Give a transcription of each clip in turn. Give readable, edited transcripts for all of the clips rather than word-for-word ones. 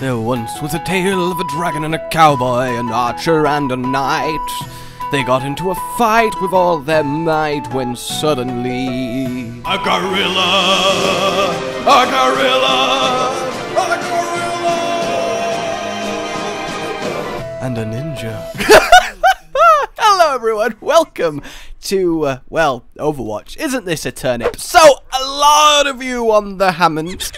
There once was a tale of a dragon and a cowboy, an archer and a knight. They got into a fight with all their might when suddenly... A gorilla! A gorilla! A gorilla! And a ninja. Hello everyone, welcome to, well, Overwatch. Isn't this a turnip? So, a lot of you on the Hammond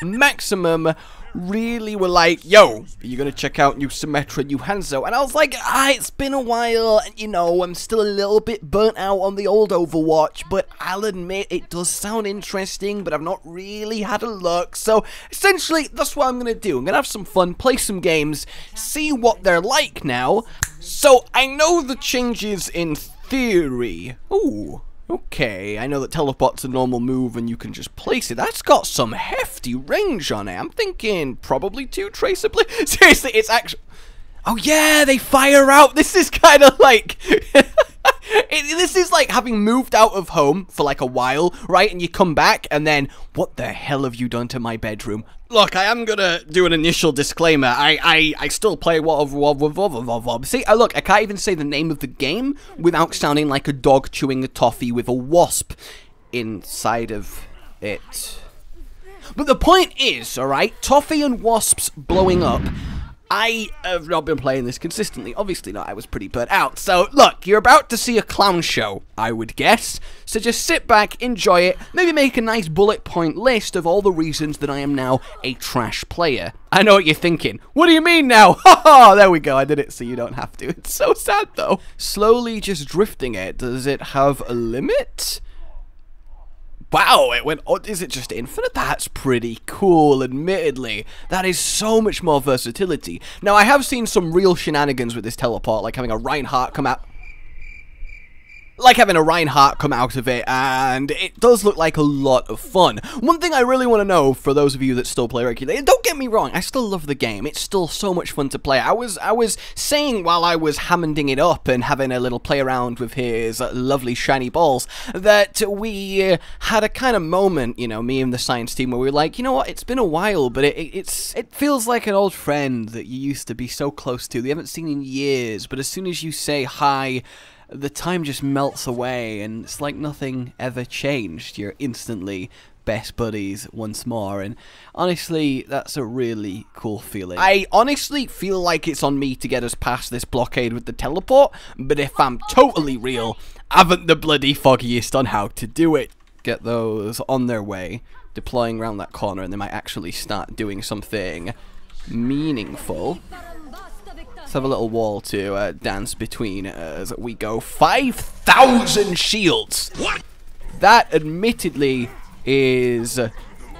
Maximum really were like, yo, are you gonna check out new Symmetra, new Hanzo? And I was like, it's been a while, and you know, I'm still a little bit burnt out on the old Overwatch, but I'll admit it does sound interesting, but I've not really had a look. So essentially, that's what I'm gonna do. I'm gonna have some fun, play some games, see what they're like now. So I know the changes in theory. Ooh. Okay, I know that teleport's a normal move and you can just place it. That's got some hefty range on it. I'm thinking probably two Tracer. Seriously, it's actually... Oh yeah, they fire out. This is kind of like... this is like having moved out of home for like a while, right? And you come back and then, what the hell have you done to my bedroom? Look, I am gonna do an initial disclaimer. I still play Overwatch. See, look, I can't even say the name of the game without sounding like a dog chewing a toffee with a wasp inside of it. But the point is, alright, toffee and wasps blowing up. I have not been playing this consistently. Obviously not, I was pretty burnt out. So, look, you're about to see a clown show, I would guess. So just sit back, enjoy it, maybe make a nice bullet point list of all the reasons that I am now a trash player. I know what you're thinking. What do you mean now? Ha-ha! There we go, I did it so you don't have to. It's so sad, though. Slowly just drifting it. Does it have a limit? Wow, it went, oh, is it just infinite? That's pretty cool, admittedly. That is so much more versatility. Now, I have seen some real shenanigans with this teleport, like having a Reinhardt come out... Like having a Reinhardt come out of it, and it does look like a lot of fun. One thing I really want to know, for those of you that still play regularly, and don't get me wrong, I still love the game. It's still so much fun to play. I was saying while I was Hammonding it up and having a little play around with his lovely shiny balls, that we had a kind of moment, you know, me and the science team, where we were like, you know what, it's been a while, but it feels like an old friend that you used to be so close to, that you haven't seen in years, but as soon as you say hi, the time just melts away, and it's like nothing ever changed. You're instantly best buddies once more, and honestly, that's a really cool feeling. I honestly feel like it's on me to get us past this blockade with the teleport, but if I'm totally real, I haven't the bloody foggiest on how to do it. Get those on their way, deploying around that corner, and they might actually start doing something meaningful. Let's have a little wall to dance between as we go. 5,000 shields! What? That, admittedly, is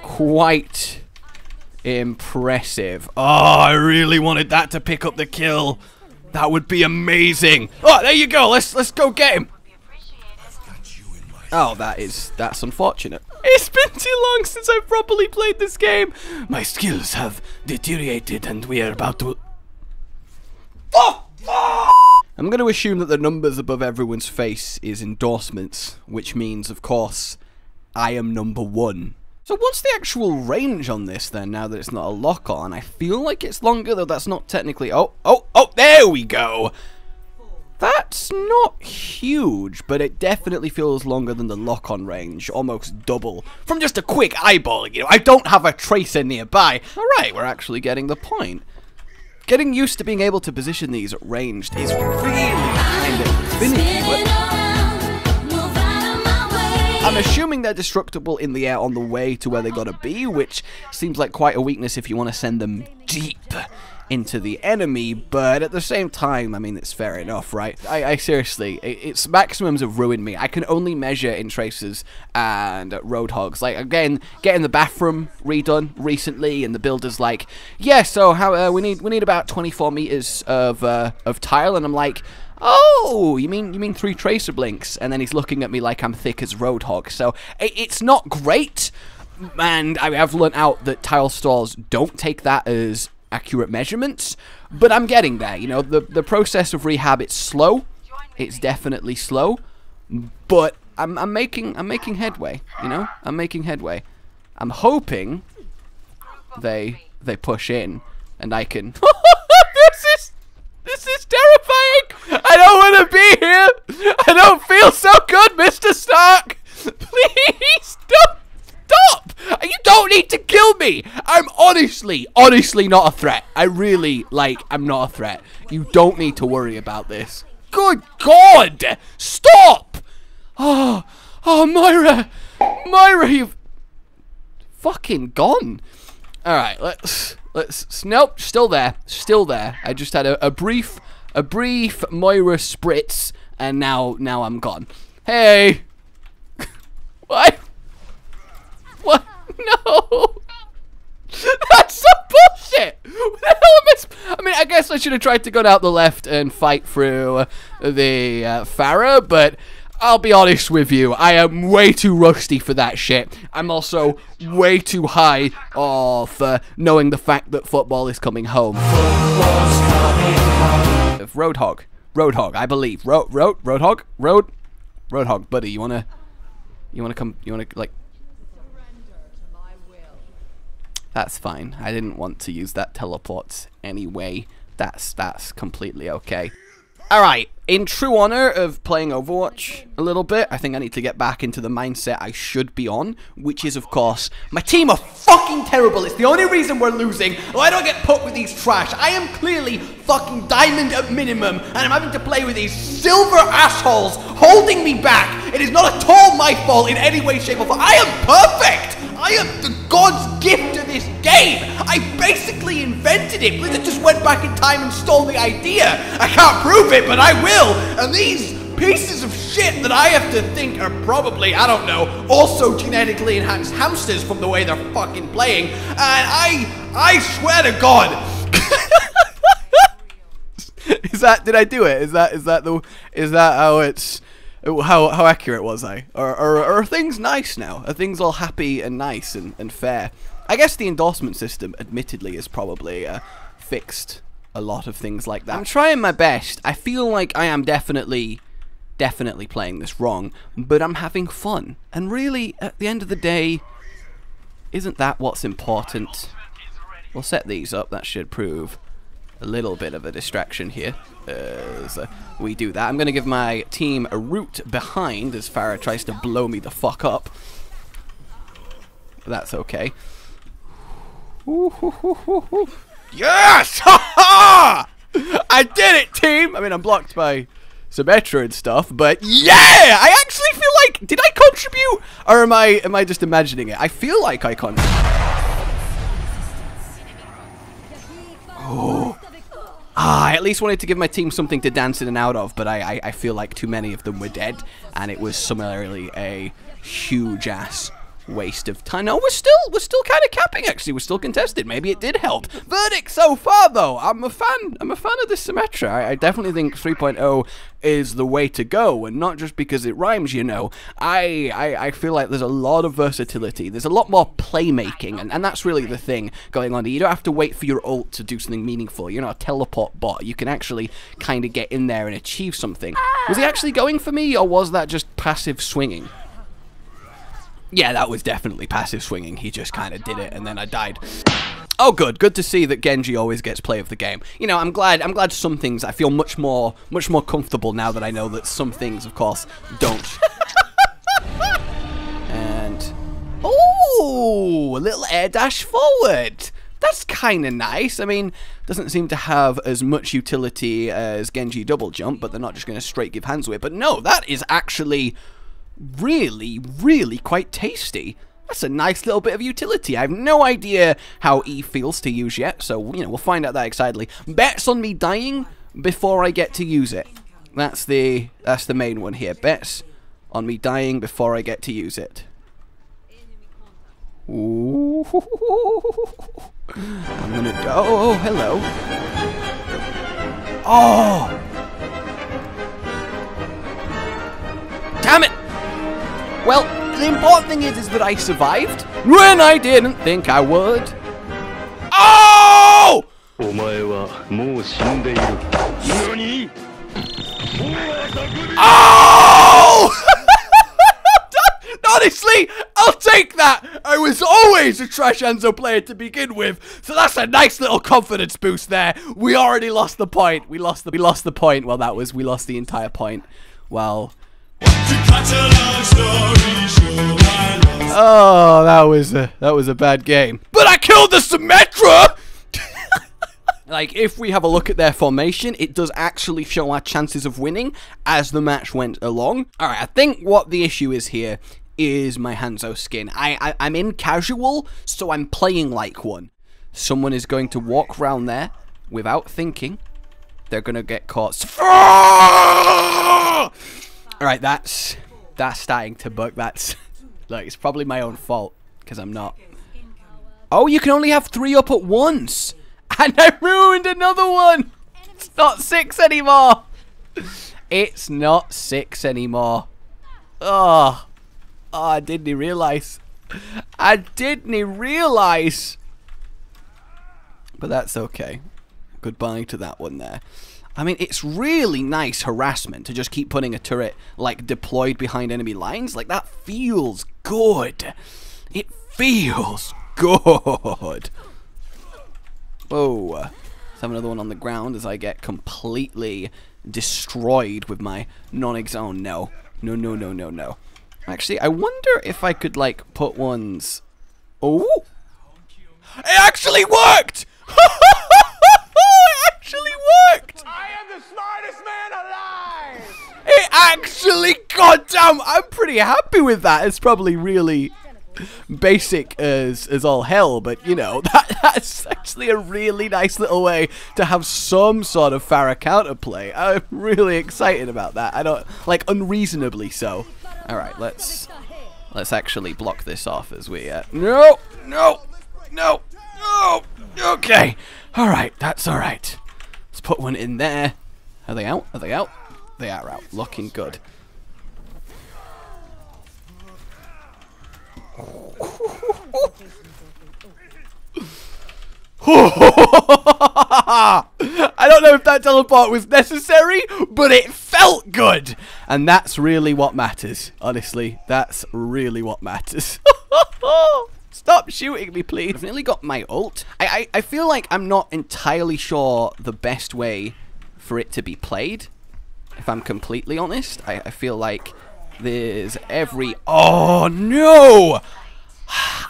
quite impressive. Oh, I really wanted that to pick up the kill. That would be amazing. Oh, there you go. Let's go get him. Oh, that's unfortunate. It's been too long since I've properly played this game. My skills have deteriorated, and we are about to... Oh, oh. I'm going to assume that the numbers above everyone's face is endorsements, which means, of course, I am #1. So what's the actual range on this, then, now that it's not a lock-on? I feel like it's longer, though that's not technically... Oh, there we go! That's not huge, but it definitely feels longer than the lock-on range, almost double. From just a quick eyeballing, you know, I don't have a Tracer nearby. Alright, we're actually getting the point. Getting used to being able to position these at ranged is really kind of finicky, but I'm assuming they're destructible in the air on the way to where they gotta be, which seems like quite a weakness if you want to send them deep into the enemy, but at the same time, I mean, it's fair enough, right? I seriously, its maximums have ruined me. I can only measure in Tracers and Roadhogs. Like, again, getting the bathroom redone recently, and the builder's like, yeah, so how we need about 24 meters of tile, and I'm like, oh, you mean 3 Tracer blinks? And then he's looking at me like I'm thick as Roadhog. So it's not great, and I have learnt out that tile stores don't take that as accurate measurements, but I'm getting there. You know, the process of rehab, it's slow. It's definitely slow, but I'm making headway, you know? I'm making headway. I'm hoping they push in, and I can. This is terrifying. I don't want to be here. I don't feel so good, Mr. Stark. Please don't stop. You don't need to kill me. I'm honestly not a threat. I really I'm not a threat. You don't need to worry about this. Good God! Stop! Oh, oh, Moira! Moira, you've fucking gone. All right, let's. Nope, still there, still there. I just had a brief Moira spritz, and now I'm gone. Hey, what? What? No. That's so bullshit! What the hell am I? I mean, I guess I should have tried to go down the left and fight through the Pharah, but I'll be honest with you, I am way too rusty for that shit. I'm also way too high off knowing the fact that football is coming home. Football's coming home. Roadhog, I believe. Roadhog, buddy, you wanna come? You wanna like? That's fine. I didn't want to use that teleport anyway. That's completely okay. Alright, in true honor of playing Overwatch a little bit, I think I need to get back into the mindset I should be on, which is, of course, my team are fucking terrible. It's the only reason we're losing. Oh, I don't get put with these trash. I am clearly fucking diamond at minimum, and I'm having to play with these silver assholes holding me back. It is not at all my fault in any way, shape, or form. I am perfect! I am the God's gift to this game! I basically invented it! Blizzard just went back in time and stole the idea! I can't prove it, but I will! And these pieces of shit that I have to think are probably, I don't know, also genetically enhanced hamsters from the way they're fucking playing, and I swear to God! Is that, did I do it? Is that how it's... How accurate was I? Are things nice now? Are things all happy and nice and fair? I guess the endorsement system, admittedly, is probably fixed a lot of things like that. I'm trying my best. I feel like I am definitely playing this wrong, but I'm having fun. And really, at the end of the day, isn't that what's important? We'll set these up. That should prove a little bit of a distraction here as we do that. I'm going to give my team a route behind as Pharah tries to blow me the fuck up. But that's okay. Ooh, ooh, ooh, ooh, ooh. Yes! Ha ha! I did it, team! I mean, I'm blocked by Symmetra and stuff, but yeah! I actually feel like... Did I contribute? Or am I just imagining it? I feel like I contributed. Oh. I at least wanted to give my team something to dance in and out of, but I feel like too many of them were dead, and it was summarily a huge-ass waste of time. No, we're still kind of capping, actually. We're still contested. Maybe it did help. Verdict so far, though. I'm a fan of this Symmetra. I definitely think 3.0 is the way to go, and not just because it rhymes, you know. I feel like there's a lot of versatility. There's a lot more playmaking, and that's really the thing going on. You don't have to wait for your ult to do something meaningful. You're not a teleport bot. You can actually kind of get in there and achieve something. Was he actually going for me, or was that just passive swinging? Yeah, that was definitely passive swinging. He just kind of did it, and then I died. Oh, good. Good to see that Genji always gets play of the game. You know, I'm glad some things, I feel much more comfortable now that I know that some things, of course, don't. And, oh, a little air dash forward. That's kind of nice. I mean, doesn't seem to have as much utility as Genji double jump, but they're not just going to straight give Hanzo it. But no, that is actually... really quite tasty. That's a nice little bit of utility. I have no idea how E feels to use yet, so, you know, we'll find out that excitedly. Bets on me dying before I get to use it. That's the main one here. Bets on me dying before I get to use it. Ooh. I'm gonna go. Oh, hello. Oh! Damn it! Well, the important thing is that I survived when I didn't think I would. Oh! Oh! Honestly, I'll take that! I was always a trash Hanzo player to begin with, so that's a nice little confidence boost there. We already lost the point. We lost the point. Well, that was, we lost the entire point. Well. Oh, that was a bad game. But I killed the Symmetra! Like, if we have a look at their formation, it does actually show our chances of winning as the match went along. Alright, I think what the issue is here is my Hanzo skin. I'm in casual, so I'm playing like one. Someone is going to walk round there without thinking. They're going to get caught. Alright, that's starting to bug. That's, like, it's probably my own fault, because I'm not. Oh, you can only have 3 up at once! And I ruined another one! It's not 6 anymore! It's not 6 anymore. Oh. Oh, I didn't realize. I didn't realize. But that's okay. Goodbye to that one there. I mean, it's really nice harassment to just keep putting a turret, like, deployed behind enemy lines. Like, that feels good. It feels good. Oh, let's have another one on the ground as I get completely destroyed with my non-exon. No. No, no, no, no, no. Actually, I wonder if I could, like, put ones... Oh! It actually worked! It actually worked! I am the smartest man alive! It actually... Goddamn! I'm pretty happy with that. It's probably really... basic as all hell, but you know, that's actually a really nice little way to have some sort of Pharah counterplay. I'm really excited about that. I don't, like, unreasonably so. Alright, let's actually block this off as we no! No! No! No! Okay! Alright, that's alright. Let's put one in there. Are they out? Are they out? They are out. Looking good. I don't know if that teleport was necessary, but it felt good, and that's really what matters. Honestly, that's really what matters. Stop shooting me, please. I've nearly got my ult. I feel like I'm not entirely sure the best way for it to be played, if I'm completely honest. I feel like there's every... Oh, no!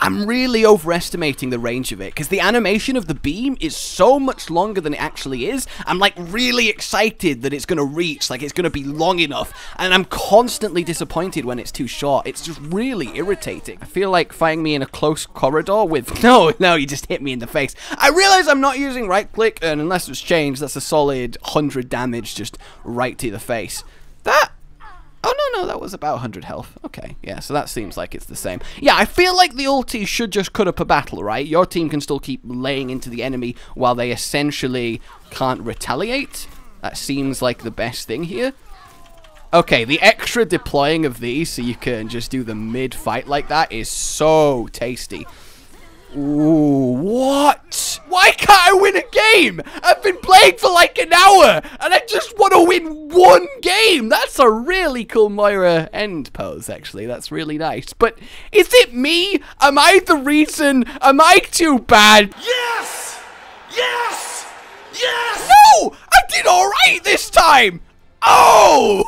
I'm really overestimating the range of it, because the animation of the beam is so much longer than it actually is. I'm, like, really excited that it's going to reach, like, it's going to be long enough, and I'm constantly disappointed when it's too short. It's just really irritating. I feel like finding me in a close corridor with... No, no, you just hit me in the face. I realize I'm not using right-click, and unless it's changed, that's a solid 100 damage just right to the face. That... Oh, no, no, that was about 100 health. Okay, yeah, so that seems like it's the same. Yeah, I feel like the ulti should just cut up a battle, right? Your team can still keep laying into the enemy while they essentially can't retaliate. That seems like the best thing here. Okay, the extra deploying of these so you can just do the mid-fight like that is so tasty. Ooh, what? Why can't I win a game? I've been playing for like an hour, and I just want to win one game. That's a really cool Moira end pose, actually. That's really nice. But is it me? Am I the reason? Am I too bad? Yes! Yes! Yes! No! I did all right this time! Oh!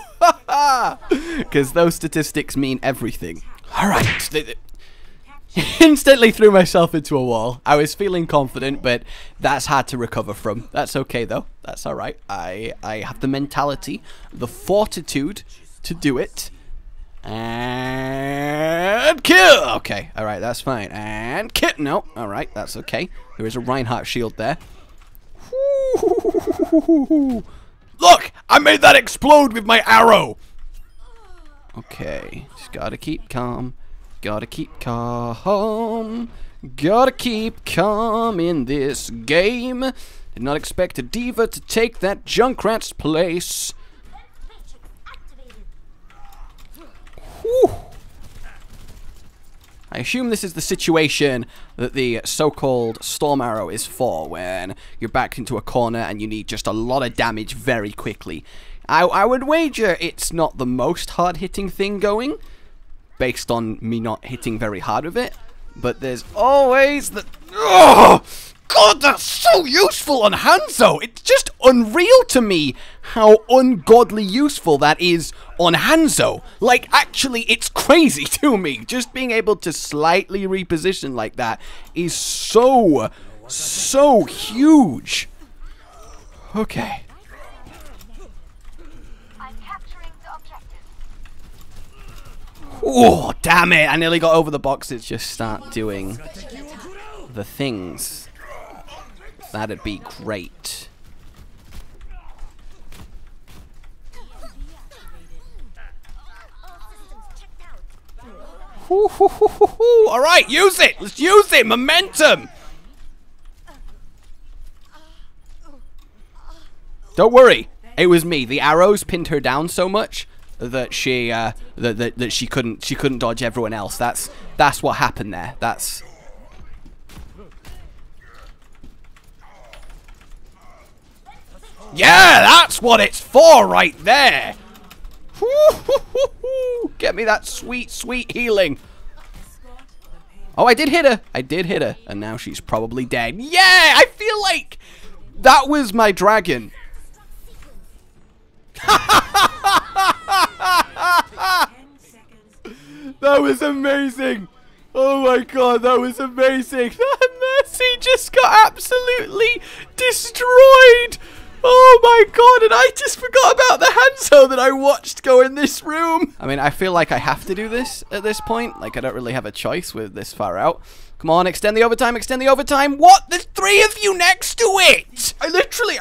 Because those statistics mean everything. All right. Instantly threw myself into a wall. I was feeling confident, but that's hard to recover from. That's okay, though. That's all right. I have the mentality, the fortitude to do it. And kill! Okay, all right, that's fine. And kill! No, all right, that's okay. There is a Reinhardt shield there. Look! I made that explode with my arrow! Okay, just gotta keep calm. Gotta keep calm. Gotta keep calm in this game. Did not expect a D.Va to take that Junkrat's place. Whew. I assume this is the situation that the so-called Storm Arrow is for, when you're backed into a corner and you need just a lot of damage very quickly. I would wager it's not the most hard-hitting thing going. based on me not hitting very hard with it. But there's always the... Oh, God, that's so useful on Hanzo! It's just unreal to me how ungodly useful that is on Hanzo. Like, actually, it's crazy to me. Just being able to slightly reposition like that is so, so huge. Okay. Oh, damn it! I nearly got over the boxes. Just start doing the things. That'd be great. Alright, use it! Let's use it! Momentum! Don't worry. It was me. The arrows pinned her down so much that she couldn't dodge everyone else. That's what happened there. That's yeah, that's what it's for right there. Get me that sweet, sweet healing. Oh, I did hit her. I did hit her, and now she's probably dead. Yeah, I feel like that was my dragon. That was amazing! Oh my God, that was amazing! That Mercy just got absolutely destroyed! Oh my God, and I just forgot about the Hanzo that I watched go in this room! I mean, I feel like I have to do this at this point. Like, I don't really have a choice with this far out. Come on, extend the overtime, extend the overtime! What? There's three of you next to it!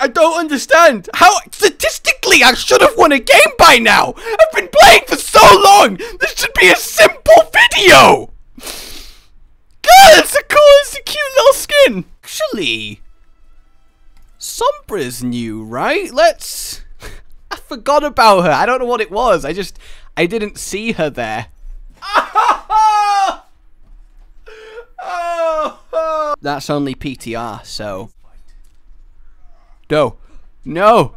I don't understand! How? Statistically, I should have won a game by now! I've been playing for so long! This should be a simple video! God, it's a cool, it's a cute little skin! Actually... Sombra's new, right? Let's... I forgot about her, I don't know what it was, I didn't see her there. That's only PTR, so... No. No!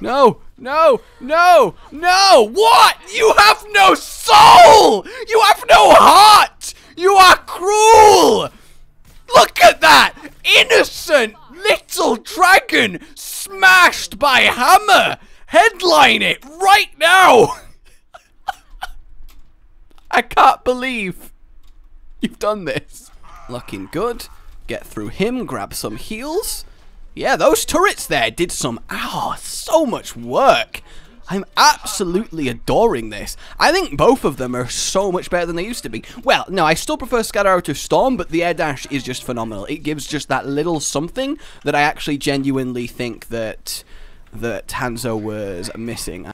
No! No! No! No! What?! You have no soul! You have no heart! You are cruel! Look at that! Innocent little dragon smashed by hammer! Headline it right now! I can't believe you've done this. Looking good. Get through him, grab some heals. Yeah, those turrets there did some, so much work. I'm absolutely adoring this. I think both of them are so much better than they used to be. Well, no, I still prefer Scatter Arrow to Storm, but the air dash is just phenomenal. It gives just that little something that I actually genuinely think that, Hanzo was missing.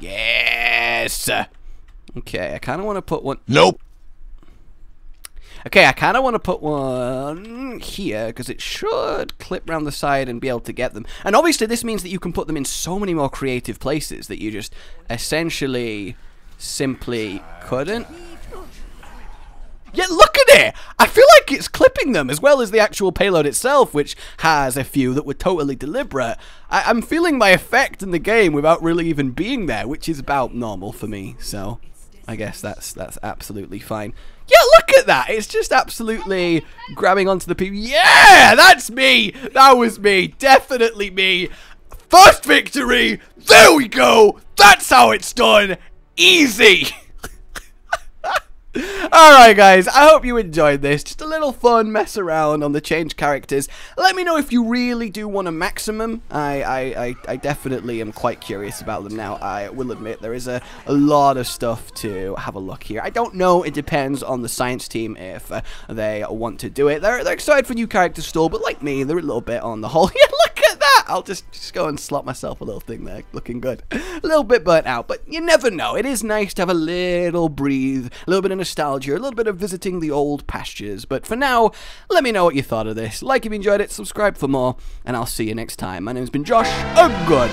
Yes! Okay, I kind of want to put one... Nope! Okay, I kind of want to put one here, because it should clip round the side and be able to get them. And obviously this means that you can put them in so many more creative places that you just essentially simply couldn't. Yeah, look at it! I feel like it's clipping them, as well as the actual payload itself, which has a few that were totally deliberate. I'm feeling my effect in the game without really even being there, which is about normal for me, so... I guess that's absolutely fine. Yeah, look at that! It's just absolutely grabbing onto the people. Yeah! That's me! That was me! Definitely me! First victory! There we go! That's how it's done! Easy! Alright guys, I hope you enjoyed this. Just a little fun mess around on the change characters. Let me know if you really do want a maximum. I definitely am quite curious about them now. I will admit there is a lot of stuff to have a look here. I don't know, it depends on the science team if they want to do it. They're excited for new characters still, but like me, they're a little bit on the whole. Yeah, look at that! I'll just go and slot myself a little thing there. Looking good. A little bit burnt out, but you never know. It is nice to have a little breathe, a little bit of nostalgia, a little bit of visiting the old pastures. But for now, let me know what you thought of this. Like if you enjoyed it, subscribe for more, and I'll see you next time. My name's been Josh. I'm good.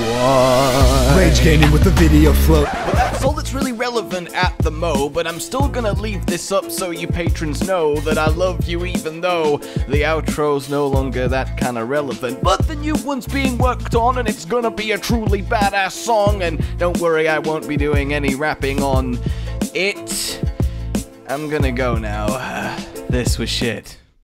What? Rage Gaming with the video flow. But that's all that's really relevant at the mo, but I'm still gonna leave this up so you patrons know that I love you even though the outro's no longer that kind of relevant. But the new one's being worked on and it's gonna be a truly badass song, and don't worry, I won't be doing any rapping on it. I'm gonna go now. This was shit.